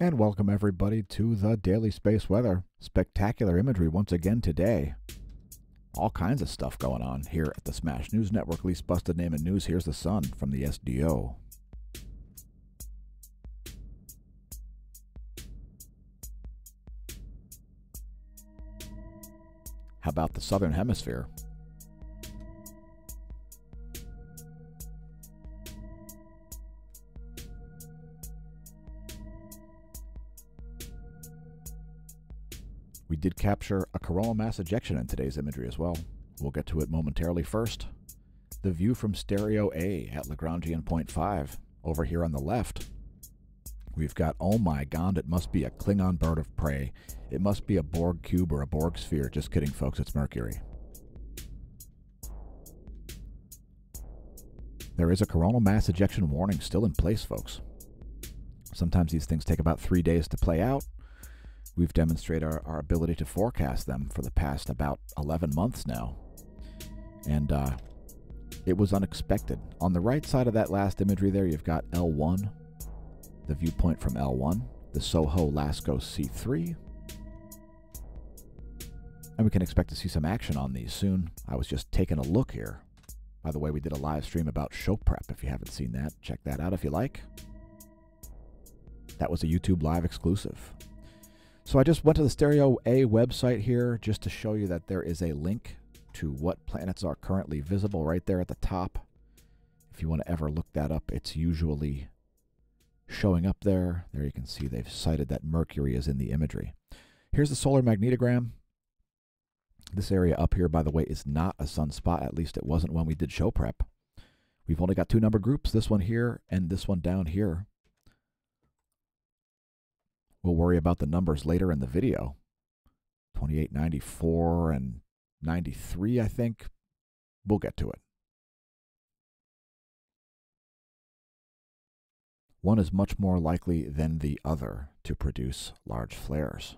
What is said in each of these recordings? And welcome everybody to the Daily Space Weather. Spectacular imagery once again today. All kinds of stuff going on here at the Smash News Network. Least busted name in news. Here's the sun from the SDO. How about the Southern Hemisphere? We did capture a coronal mass ejection in today's imagery as well. We'll get to it momentarily. First, the view from Stereo A at Lagrangian Point 5. Over here on the left, we've got, oh my god, it must be a Klingon bird of prey. It must be a Borg cube or a Borg sphere. Just kidding, folks, it's Mercury. There is a coronal mass ejection warning still in place, folks. Sometimes these things take about 3 days to play out. We've demonstrated our ability to forecast them for the past about 11 months now. And it was unexpected. On the right side of that last imagery there, you've got L1, the viewpoint from L1, the Soho LASCO C3. And we can expect to see some action on these soon. I was just taking a look here. By the way, we did a live stream about show prep. If you haven't seen that, check that out if you like. That was a YouTube live exclusive. So I just went to the Stereo A website here just to show you that there is a link to what planets are currently visible right there at the top. If you want to ever look that up, it's usually showing up there. There you can see they've cited that Mercury is in the imagery. Here's the solar magnetogram. This area up here, by the way, is not a sunspot. At least it wasn't when we did show prep. We've only got two number groups, this one here and this one down here. We'll worry about the numbers later in the video. 28, 94, and 93, I think. We'll get to it. One is much more likely than the other to produce large flares.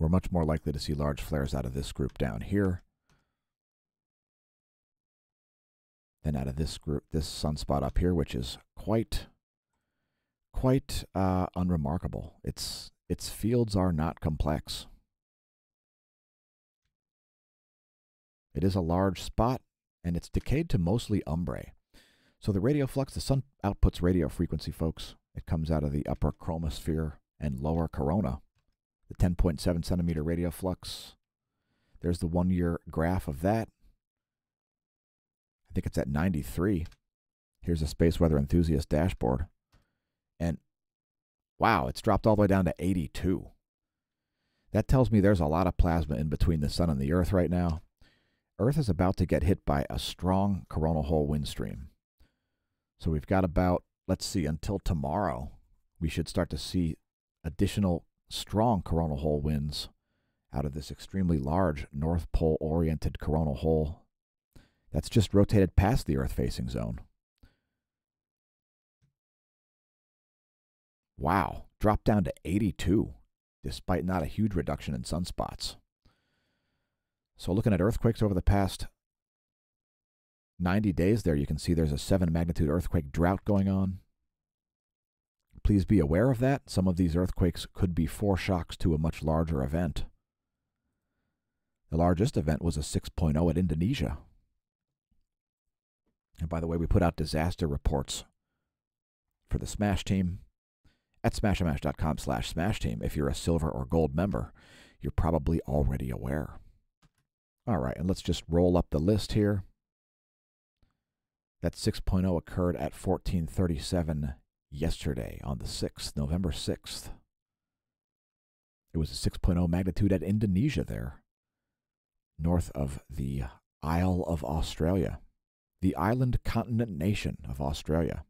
We're much more likely to see large flares out of this group down here than out of this group, this sunspot up here, which is quite unremarkable. Its fields are not complex. It is a large spot, and it's decayed to mostly umbrae. So the radio flux, the sun outputs radio frequency, folks. It comes out of the upper chromosphere and lower corona. The 10.7 centimeter radio flux. There's the 1 year graph of that. I think it's at 93. Here's a space weather enthusiast dashboard. And wow, it's dropped all the way down to 82. That tells me there's a lot of plasma in between the sun and the Earth right now. Earth is about to get hit by a strong coronal hole wind stream. So we've got about, let's see, until tomorrow, we should start to see additional strong coronal hole winds out of this extremely large North Pole-oriented coronal hole that's just rotated past the Earth-facing zone. Wow, dropped down to 82, despite not a huge reduction in sunspots. So looking at earthquakes over the past 90 days there, you can see there's a 7-magnitude earthquake drought going on. Please be aware of that. Some of these earthquakes could be foreshocks to a much larger event. The largest event was a 6.0 at Indonesia. And by the way, we put out disaster reports for the Smash Team at smashomash.com/smashteam. If you're a silver or gold member, you're probably already aware. All right, and let's just roll up the list here. That 6.0 occurred at 1437 yesterday on the 6th, November 6th. It was a 6.0 magnitude at Indonesia there, north of the Isle of Australia, the island continent nation of Australia.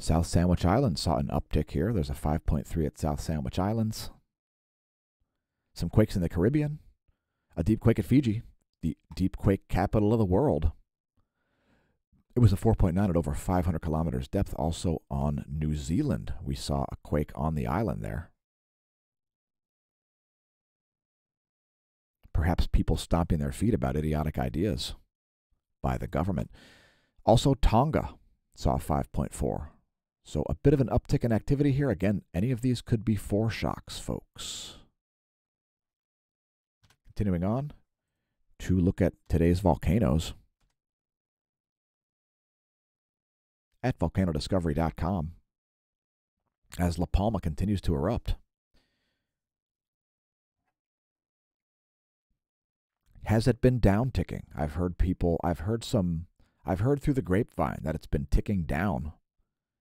South Sandwich Islands saw an uptick here. There's a 5.3 at South Sandwich Islands. Some quakes in the Caribbean. A deep quake at Fiji, the deep quake capital of the world. It was a 4.9 at over 500 kilometers depth. Also on New Zealand, we saw a quake on the island there. Perhaps people stomping their feet about idiotic ideas by the government. Also Tonga. saw 5.4. So a bit of an uptick in activity here. Again, any of these could be foreshocks, folks. Continuing on to look at today's volcanoes. At volcanodiscovery.com, as La Palma continues to erupt. Has it been down ticking? I've heard people, I've heard through the grapevine that it's been ticking down.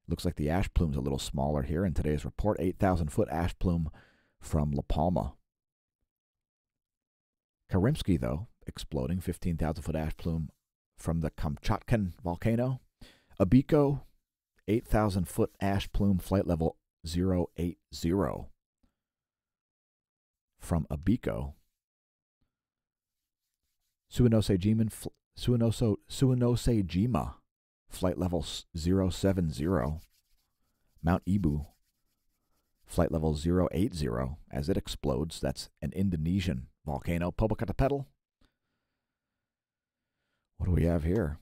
Looks like the ash plume's a little smaller here in today's report. 8,000-foot ash plume from La Palma. Karimsky, though, exploding. 15,000-foot ash plume from the Kamchatkan volcano. Abiko, 8,000-foot ash plume, flight level 080 from Abiko. Suwanosejima, flight level 070. Mount Ibu, flight level 080 as it explodes. That's an Indonesian volcano. Popocatépetl. What do we have here?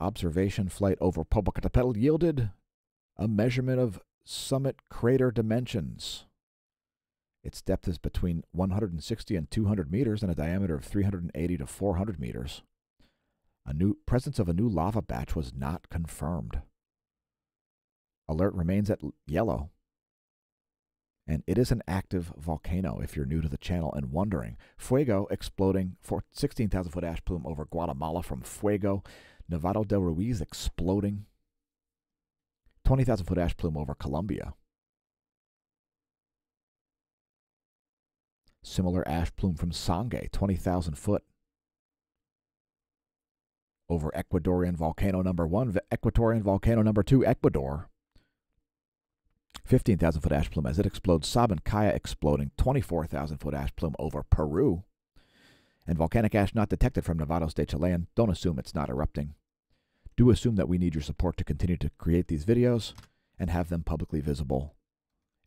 Observation flight over Popocatépetl yielded a measurement of summit crater dimensions. Its depth is between 160 and 200 meters and a diameter of 380 to 400 meters. A new presence of a new lava batch was not confirmed. Alert remains at yellow. And it is an active volcano if you're new to the channel and wondering. Fuego exploding for 16,000-foot ash plume over Guatemala from Fuego. Nevado del Ruiz exploding. 20,000-foot ash plume over Colombia. Similar ash plume from Sangay, 20,000-foot. Over Ecuadorian volcano number 1, Ecuadorian volcano number 2, Ecuador. 15,000-foot ash plume as it explodes. Sabancaya exploding, 24,000-foot ash plume over Peru. And volcanic ash not detected from Nevado del Chillán. Don't assume it's not erupting. Do assume that we need your support to continue to create these videos and have them publicly visible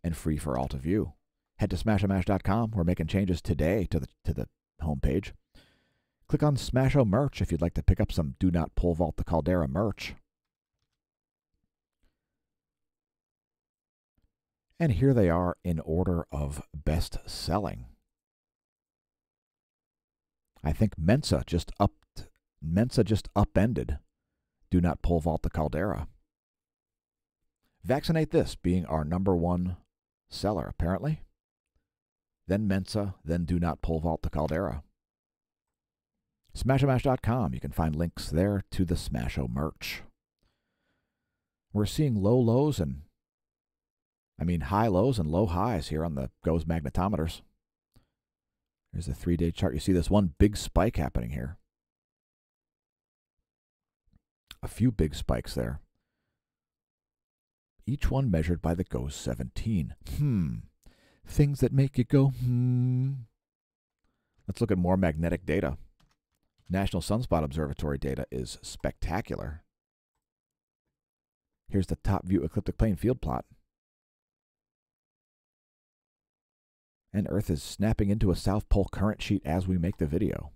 and free for all to view. Head to smashomash.com. We're making changes today to the homepage. Click on Smasho merch if you'd like to pick up some Do Not Pole Vault the Caldera merch. And here they are in order of best selling. I think Mensa just upended Do Not Pole Vault the Caldera. Vaccinate This being our number one seller, apparently. Then Mensa, then Do Not Pole Vault the Caldera. Smashomash.com. You can find links there to the Smasho merch. We're seeing low lows and, I mean, high lows and low highs here on the GOES magnetometers. Here's a three-day chart. You see this one big spike happening here. A few big spikes there. Each one measured by the GOES 17. Things that make you go, Let's look at more magnetic data. National Sunspot Observatory data is spectacular. Here's the top view ecliptic plane field plot. And Earth is snapping into a South Pole current sheet as we make the video.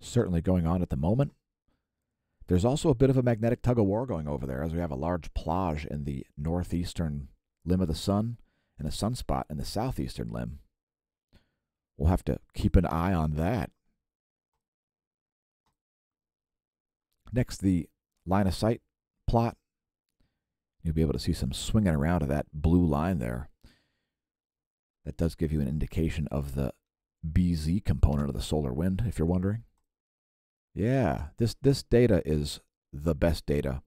Certainly going on at the moment. There's also a bit of a magnetic tug-of-war going over there as we have a large plage in the northeastern limb of the sun and a sunspot in the southeastern limb. We'll have to keep an eye on that. Next, the line of sight plot. You'll be able to see some swinging around of that blue line there. That does give you an indication of the BZ component of the solar wind, if you're wondering. Yeah, this data is the best data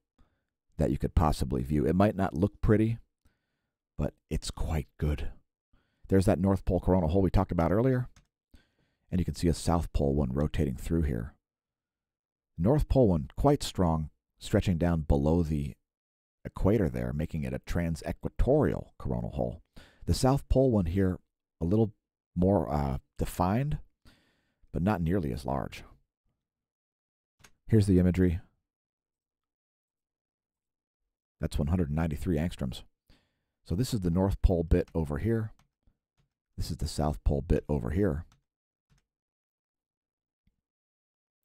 that you could possibly view. It might not look pretty, but it's quite good. There's that North Pole coronal hole we talked about earlier. And you can see a South Pole one rotating through here. North Pole one quite strong, stretching down below the equator there, making it a trans-equatorial coronal hole. The South Pole one here, a little more defined, but not nearly as large. Here's the imagery. That's 193 angstroms. So this is the North Pole bit over here. This is the South Pole bit over here.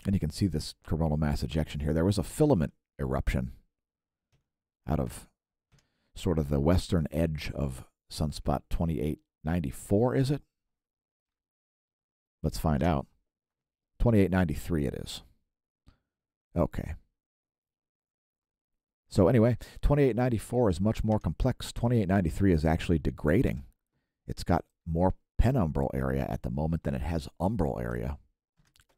And you can see this coronal mass ejection here. There was a filament eruption out of sort of the western edge of sunspot 2894, is it? Let's find out. 2893 it is. Okay. So anyway, 2894 is much more complex. 2893 is actually degrading. It's got more penumbral area at the moment than it has umbral area.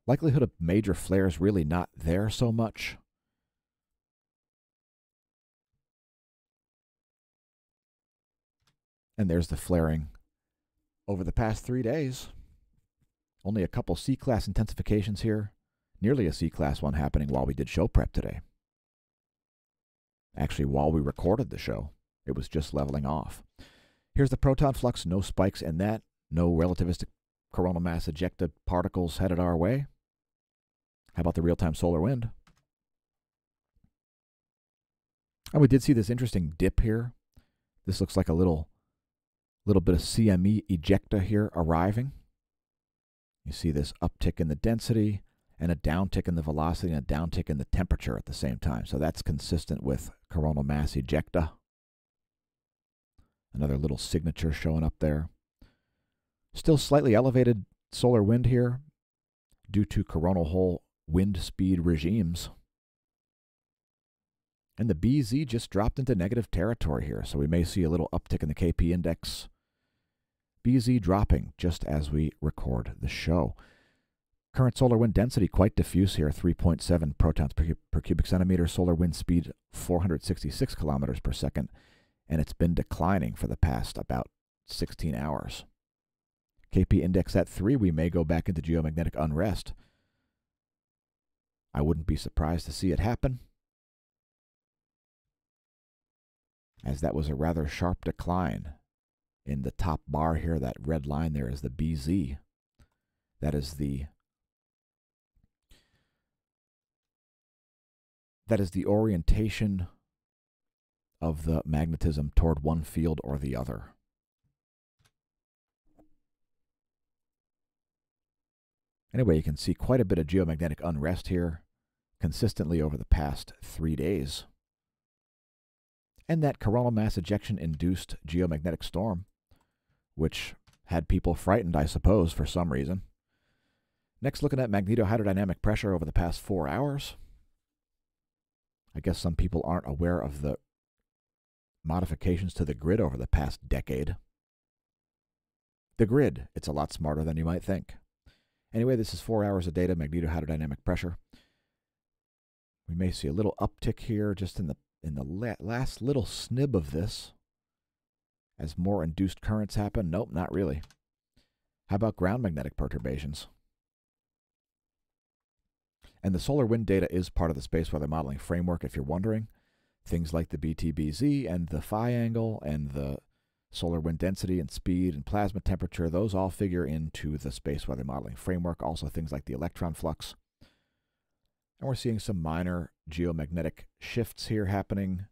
Likelihood of major flares really not there so much. And there's the flaring over the past 3 days. Only a couple C-class intensifications here. Nearly a C-class one happening while we did show prep today. Actually, while we recorded the show, it was just leveling off. Here's the proton flux, no spikes in that. No relativistic coronal mass ejecta particles headed our way. How about the real-time solar wind? And we did see this interesting dip here. This looks like a little bit of CME ejecta here arriving. You see this uptick in the density and a downtick in the velocity and a downtick in the temperature at the same time. So that's consistent with coronal mass ejecta. Another little signature showing up there. Still slightly elevated solar wind here due to coronal hole wind speed regimes. And the BZ just dropped into negative territory here, so we may see a little uptick in the KP index. BZ dropping just as we record the show. Current solar wind density quite diffuse here, 3.7 protons per cubic centimeter. Solar wind speed 466 kilometers per second, and it's been declining for the past about 16 hours. KP index at 3, we may go back into geomagnetic unrest. I wouldn't be surprised to see it happen, as that was a rather sharp decline. In the top bar here, that red line there is the BZ. That is the orientation of the magnetism toward one field or the other. Anyway, you can see quite a bit of geomagnetic unrest here consistently over the past 3 days. And that coronal mass ejection-induced geomagnetic storm, which had people frightened, I suppose, for some reason. Next, looking at magnetohydrodynamic pressure over the past 4 hours. I guess some people aren't aware of the modifications to the grid over the past decade. The grid, it's a lot smarter than you might think. Anyway, this is 4 hours of data, magnetohydrodynamic pressure. We may see a little uptick here just in the last little snib of this, as more induced currents happen. Nope, not really. How about ground magnetic perturbations? And the solar wind data is part of the space weather modeling framework, if you're wondering. Things like the BTBZ and the phi angle and the solar wind density and speed and plasma temperature, those all figure into the space weather modeling framework. Also things like the electron flux. And we're seeing some minor geomagnetic shifts here happening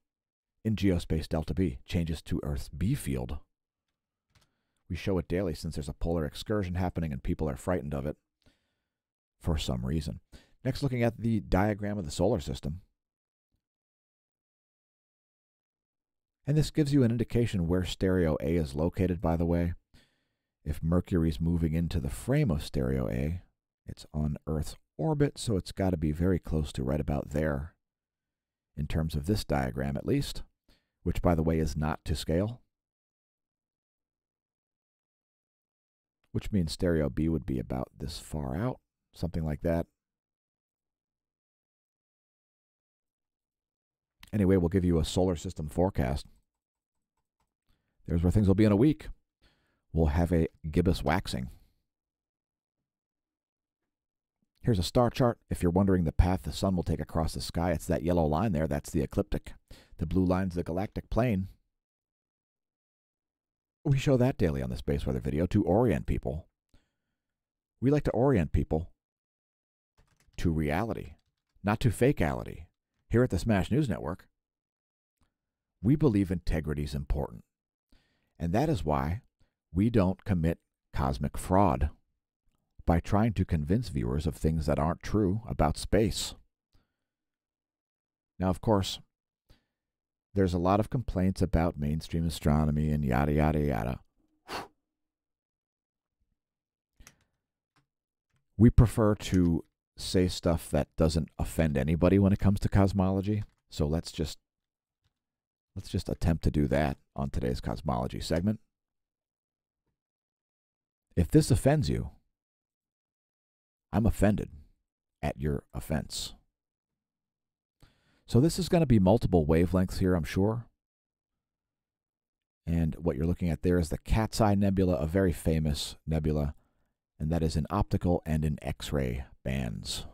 in geospace Delta B, changes to Earth's B field. We show it daily since there's a polar excursion happening and people are frightened of it for some reason. Next, looking at the diagram of the solar system. And this gives you an indication where Stereo A is located, by the way. If Mercury's moving into the frame of Stereo A, it's on Earth's orbit, so it's got to be very close to right about there in terms of this diagram at least, which by the way is not to scale, which means Stereo B would be about this far out, something like that. Anyway, we'll give you a solar system forecast. There's where things will be in a week. We'll have a gibbous waxing. Here's a star chart. If you're wondering the path the sun will take across the sky, it's that yellow line there. That's the ecliptic. The blue line's the galactic plane. We show that daily on the Space Weather video to orient people. We like to orient people to reality, not to fakeality. Here at the Smash News Network, we believe integrity is important. And that is why we don't commit cosmic fraud. by trying to convince viewers of things that aren't true about space. Now, of course, there's a lot of complaints about mainstream astronomy and yada, yada, yada. We prefer to say stuff that doesn't offend anybody when it comes to cosmology, so let's just attempt to do that on today's cosmology segment. If this offends you, I'm offended at your offense. So this is going to be multiple wavelengths here, I'm sure. And what you're looking at there is the Cat's Eye Nebula, a very famous nebula, and that is in optical and in X-ray bands.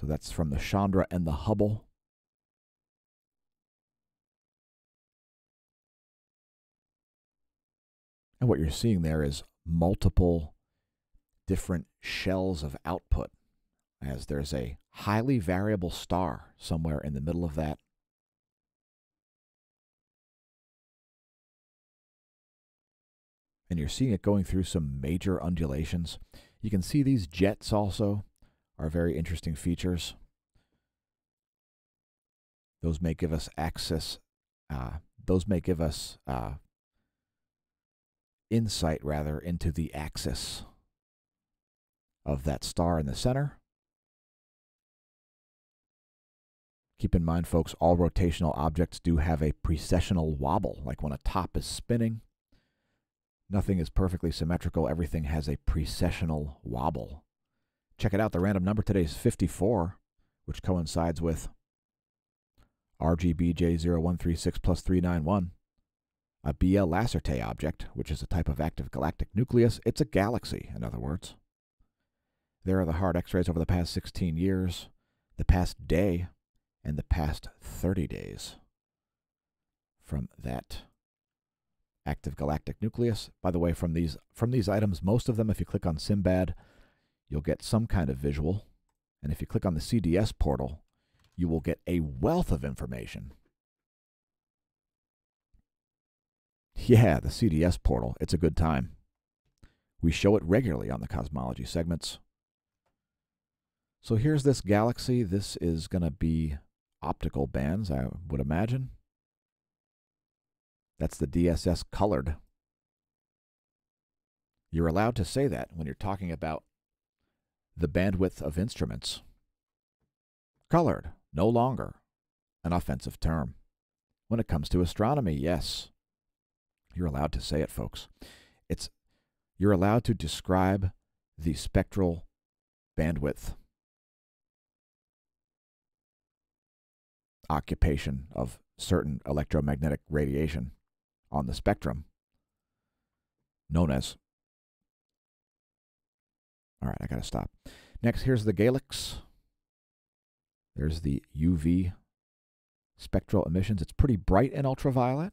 So that's from the Chandra and the Hubble. And what you're seeing there is multiple different shells of output, as there's a highly variable star somewhere in the middle of that. And you're seeing it going through some major undulations. You can see these jets also are very interesting features. Those may give us access, insight rather into the axis of that star in the center. Keep in mind, folks, all rotational objects do have a precessional wobble, like when a top is spinning. Nothing is perfectly symmetrical. Everything has a precessional wobble. Check it out. The random number today is 54, which coincides with RGBJ0136+391, a BL Lacertae object, which is a type of active galactic nucleus. It's a galaxy, in other words. There are the hard X-rays over the past 16 years, the past day, and the past 30 days from that active galactic nucleus. By the way, from these items, most of them, if you click on Simbad, you'll get some kind of visual. And if you click on the CDS portal, you will get a wealth of information. Yeah, the CDS portal. It's a good time. We show it regularly on the cosmology segments. So here's this galaxy. This is going to be optical bands, I would imagine. That's the DSS colored. You're allowed to say that when you're talking about the bandwidth of instruments. Colored, no longer an offensive term. When it comes to astronomy, yes. You're allowed to say it, folks. You're allowed to describe the spectral bandwidth occupation of certain electromagnetic radiation on the spectrum known as... All right, I got to stop. Next, here's the Galix. There's the UV spectral emissions. It's pretty bright and ultraviolet.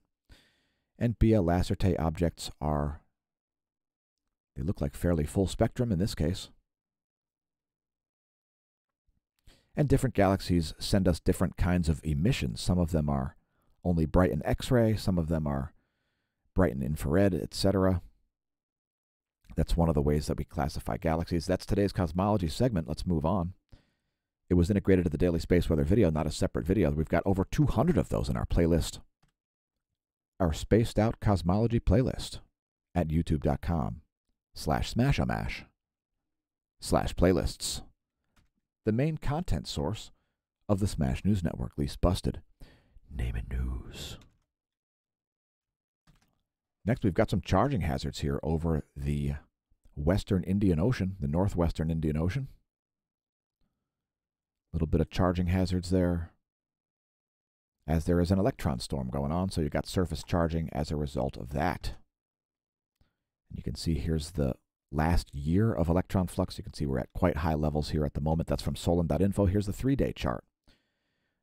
And BL Lacertae objects are... They look like fairly full spectrum in this case. And different galaxies send us different kinds of emissions. Some of them are only bright in X-ray. Some of them are bright in infrared, etc. That's one of the ways that we classify galaxies. That's today's cosmology segment. Let's move on. It was integrated to the Daily Space Weather video, not a separate video. We've got over 200 of those in our playlist, our Spaced Out Cosmology playlist at youtube.com/smashomash/playlists. The main content source of the Smash News Network, least busted. Name it news. Next, we've got some charging hazards here over the western Indian Ocean, the northwestern Indian Ocean. A little bit of charging hazards there, as there is an electron storm going on, so you've got surface charging as a result of that. And you can see here's the last year of electron flux. You can see we're at quite high levels here at the moment. That's from Solen.info. Here's the three-day chart.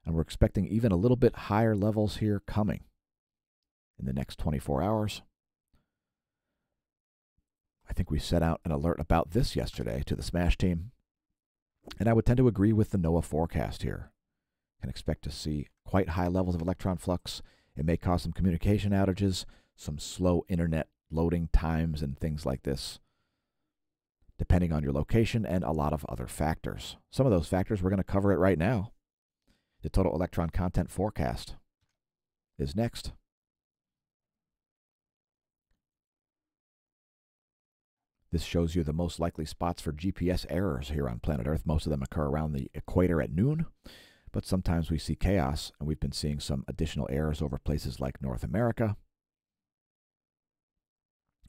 And we're expecting even a little bit higher levels here coming in the next 24 hours. I think we sent out an alert about this yesterday to the SMASH team. And I would tend to agree with the NOAA forecast here. Can expect to see quite high levels of electron flux. It may cause some communication outages, some slow internet loading times, and things like this. depending on your location and a lot of other factors. Some of those factors, we're going to cover it right now. The total electron content forecast is next. This shows you the most likely spots for GPS errors here on planet Earth. Most of them occur around the equator at noon, but sometimes we see chaos, and we've been seeing some additional errors over places like North America.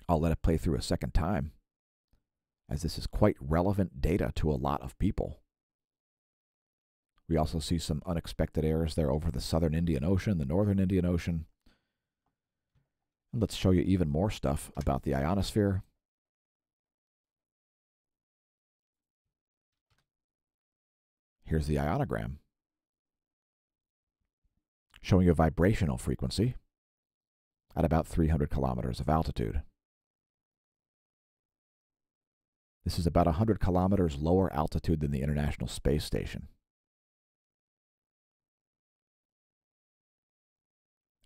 I'll let it play through a second time, as this is quite relevant data to a lot of people. We also see some unexpected errors there over the southern Indian Ocean, the northern Indian Ocean. And let's show you even more stuff about the ionosphere. Here's the ionogram, showing a vibrational frequency at about 300 kilometers of altitude. This is about 100 kilometers lower altitude than the International Space Station.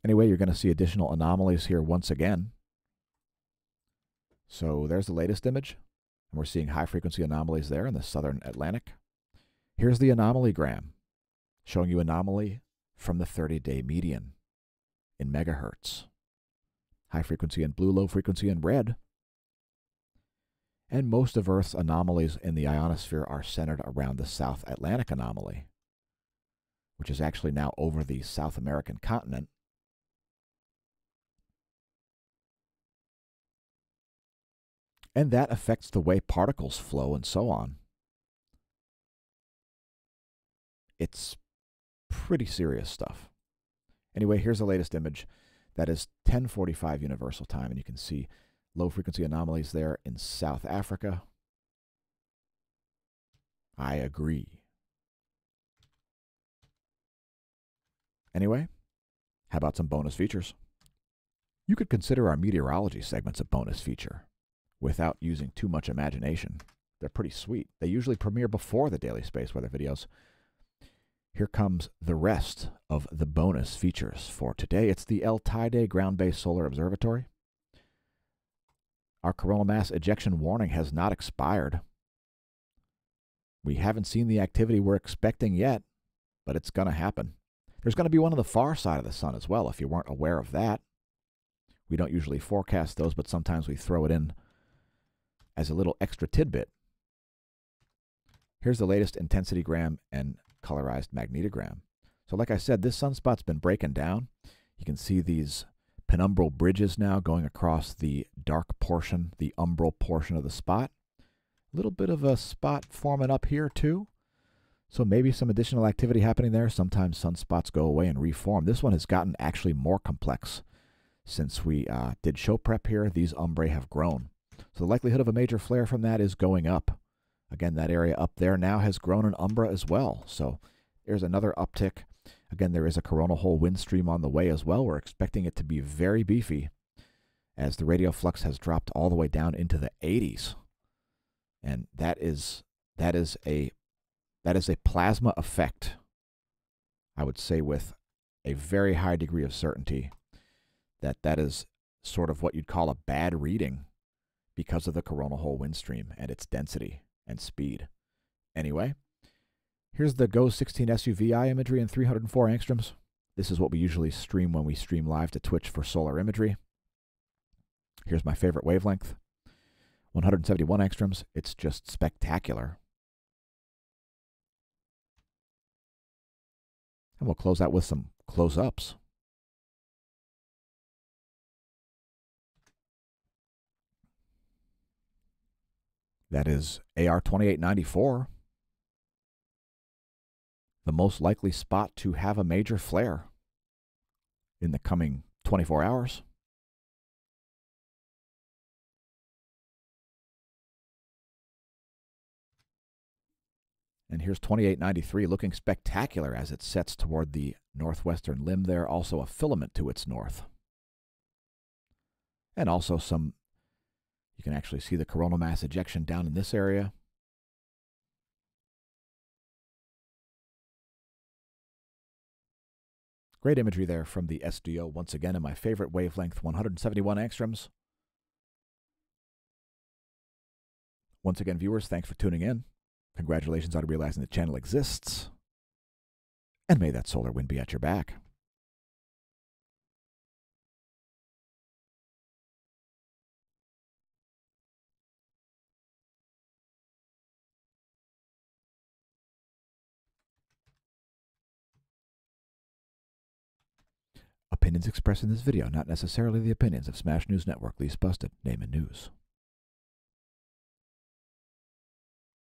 Anyway, you're going to see additional anomalies here once again. So there's the latest image, and we're seeing high-frequency anomalies there in the southern Atlantic. Here's the anomalygram, showing you anomaly from the 30-day median in megahertz. High frequency in blue, low frequency in red. And most of Earth's anomalies in the ionosphere are centered around the South Atlantic anomaly, which is actually now over the South American continent. And that affects the way particles flow and so on. It's pretty serious stuff. Anyway, here's the latest image. That is 10:45 Universal Time, and you can see low-frequency anomalies there in South Africa. I agree. Anyway, how about some bonus features? You could consider our meteorology segments a bonus feature without using too much imagination. They're pretty sweet. They usually premiere before the daily space weather videos. Here comes the rest of the bonus features for today. It's the El Tide Ground-Based Solar Observatory. Our coronal mass ejection warning has not expired. We haven't seen the activity we're expecting yet, but it's going to happen. There's going to be one on the far side of the sun as well, if you weren't aware of that. We don't usually forecast those, but sometimes we throw it in as a little extra tidbit. Here's the latest intensitygram and colorized magnetogram. So like I said, this sunspot's been breaking down. You can see these penumbral bridges now going across the dark portion, the umbral portion of the spot. A little bit of a spot forming up here too. So maybe some additional activity happening there. Sometimes sunspots go away and reform. This one has gotten actually more complex since we did show prep here. These umbrae have grown. So the likelihood of a major flare from that is going up. Again, that area up there now has grown an umbra as well. So there's another uptick. Again, there is a coronal hole wind stream on the way as well. We're expecting it to be very beefy as the radio flux has dropped all the way down into the 80s. And that is a plasma effect, I would say with a very high degree of certainty that is sort of what you'd call a bad reading because of the coronal hole wind stream and its density and speed. Anyway, here's the GOES 17 SUVI imagery in 304 angstroms. This is what we usually stream when we stream live to Twitch for solar imagery. Here's my favorite wavelength, 171 angstroms. It's just spectacular. And we'll close out with some close-ups. That is AR-2894, the most likely spot to have a major flare in the coming 24 hours. And here's 2893 looking spectacular as it sets toward the northwestern limb there, also a filament to its north. And also some... You can actually see the coronal mass ejection down in this area. Great imagery there from the SDO, once again in my favorite wavelength, 171 angstroms. Once again, viewers, thanks for tuning in. Congratulations on realizing the channel exists. And may that solar wind be at your back. Opinions expressed in this video, not necessarily the opinions of Smash News Network, Least Busted, Name and News.